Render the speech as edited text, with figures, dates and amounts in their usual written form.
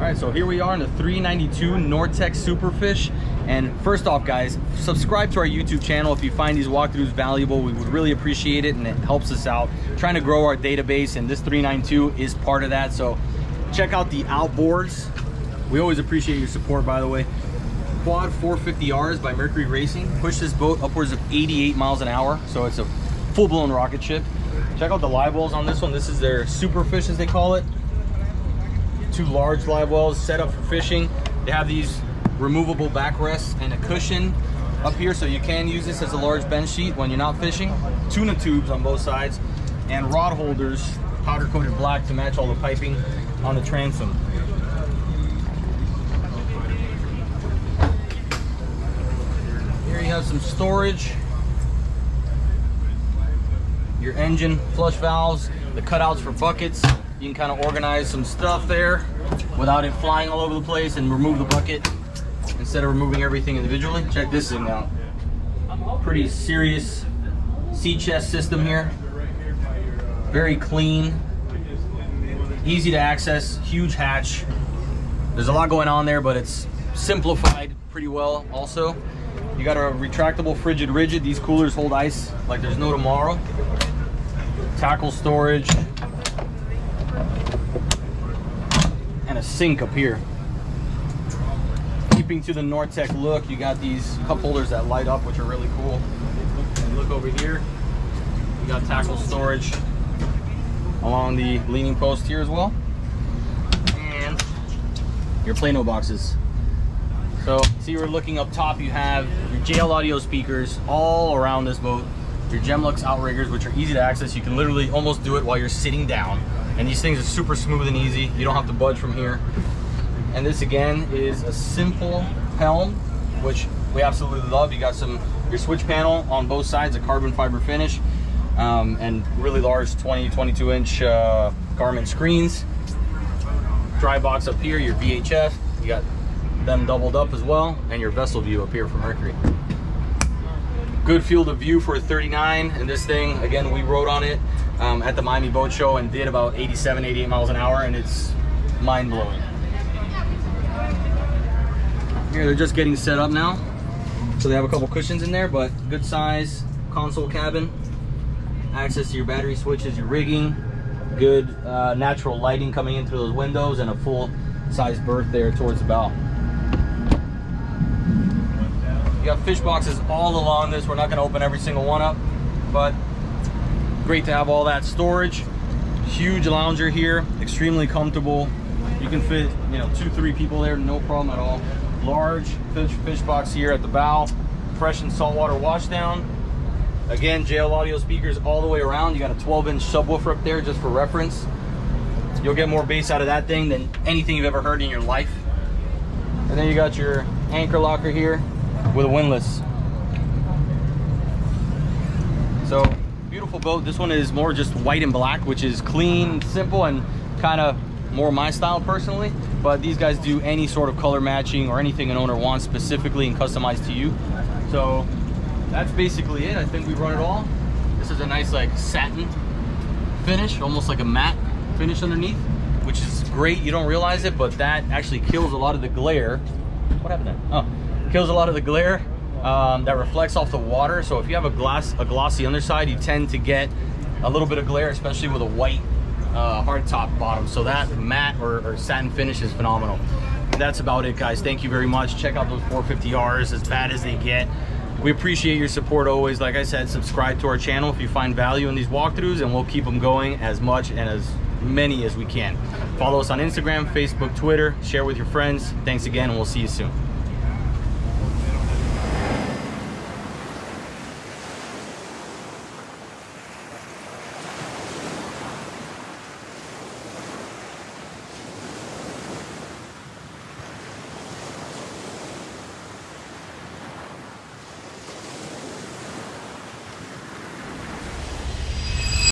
All right, so here we are in the 392 Nor-Tech Superfish. And first off, guys, subscribe to our YouTube channel if you find these walkthroughs valuable. We would really appreciate it, and it helps us out. We're trying to grow our database, and this 392 is part of that. So check out the outboards. We always appreciate your support, by the way. Quad 450Rs by Mercury Racing. Push this boat upwards of 88 miles an hour, so it's a full-blown rocket ship. Check out the live wells on this one. This is their Superfish, as they call it. Two large live wells set up for fishing. They have these removable backrests and a cushion up here, so you can use this as a large bench sheet when you're not fishing. Tuna tubes on both sides and rod holders, powder coated black to match all the piping on the transom. Here you have some storage, your engine flush valves, the cutouts for buckets. You can kind of organize some stuff there without it flying all over the place and remove the bucket instead of removing everything individually. Check this thing out. Pretty serious sea chest system here. Very clean, easy to access, huge hatch. There's a lot going on there, but it's simplified pretty well also. You got a retractable frigid rigid. These coolers hold ice like there's no tomorrow. Tackle storage. And a sink up here. Keeping to the Nor-Tech look, you got these cup holders that light up, which are really cool. And look over here, you got tackle storage along the leaning post here as well, and your Plano boxes. So see, we're looking up top. You have your JL Audio speakers all around this boat, your Gemlux outriggers, which are easy to access. You can literally almost do it while you're sitting down. And these things are super smooth and easy. You don't have to budge from here. And this again is a simple helm, which we absolutely love. You got your switch panel on both sides, a carbon fiber finish, and really large 22 inch Garmin screens. Dry box up here, your VHF. You got them doubled up as well, and your vessel view up here for Mercury. Good field of view for a 39, and this thing, again, we rode on it at the Miami Boat Show and did about 87, 88 miles an hour, and it's mind-blowing. Here, they're just getting set up now. So they have a couple cushions in there, but good size, console cabin, access to your battery switches, your rigging, good natural lighting coming in through those windows, and a full-size berth there towards the bow. You got fish boxes all along this. We're not gonna open every single one up, but great to have all that storage. Huge lounger here, extremely comfortable. You can fit, you know, 2-3 people there, no problem at all. Large fish box here at the bow, fresh and saltwater wash down. Again, JL Audio speakers all the way around. You got a 12-inch subwoofer up there just for reference. You'll get more bass out of that thing than anything you've ever heard in your life. And then you got your anchor locker here with a windlass. So, beautiful boat. This one is more just white and black, which is clean, simple, and kind of more my style personally. But these guys do any sort of color matching or anything an owner wants specifically and customized to you. So that's basically it. I think we've run it all. This is a nice like satin finish, almost like a matte finish underneath, which is great. You don't realize it, but that actually kills a lot of the glare. What happened there? Oh. Kills a lot of the glare that reflects off the water. So if you have a glossy underside, you tend to get a little bit of glare, especially with a white hard top bottom. So that matte or satin finish is phenomenal. That's about it, guys. Thank you very much. Check out those 450Rs, as bad as they get. We appreciate your support always. Like I said, subscribe to our channel if you find value in these walkthroughs, and we'll keep them going as much and as many as we can. Follow us on Instagram, Facebook, Twitter. Share with your friends. Thanks again, and we'll see you soon.